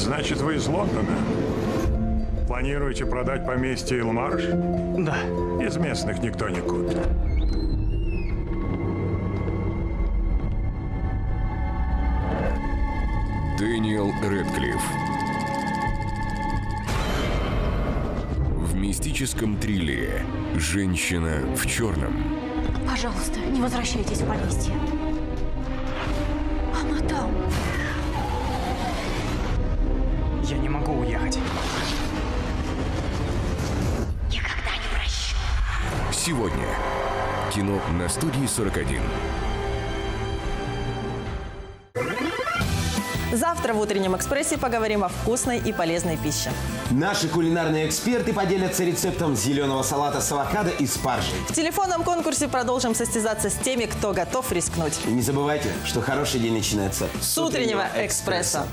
Значит, вы из Лондона? Планируете продать поместье Илмарш? Да. Из местных никто не купит. Дэниел Рэдклифф. В мистическом триллере «Женщина в черном». Пожалуйста, не возвращайтесь в поместье. Она там. Я не могу уехать. Никогда не прощу. Сегодня кино на студии 41. Завтра в «Утреннем экспрессе» поговорим о вкусной и полезной пище. Наши кулинарные эксперты поделятся рецептом зеленого салата с авокадо и спаржей. В телефонном конкурсе продолжим состязаться с теми, кто готов рискнуть. И не забывайте, что хороший день начинается с «Утреннего экспресса».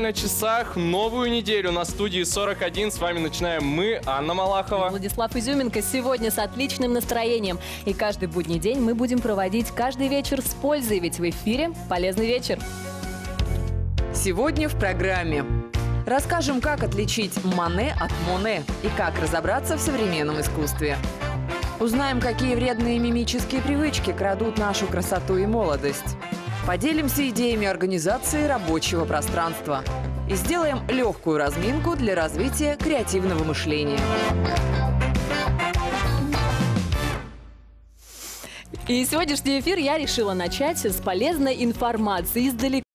На часах. Новую неделю на студии 41. С вами начинаем мы, Анна Малахова. Владислав Изюменко. Сегодня с отличным настроением. И каждый будний день мы будем проводить каждый вечер с пользой, ведь в эфире «Полезный вечер». Сегодня в программе расскажем, как отличить Мане от Моне и как разобраться в современном искусстве. Узнаем, какие вредные мимические привычки крадут нашу красоту и молодость. Поделимся идеями организации рабочего пространства и сделаем легкую разминку для развития креативного мышления. И сегодняшний эфир я решила начать с полезной информации издалека.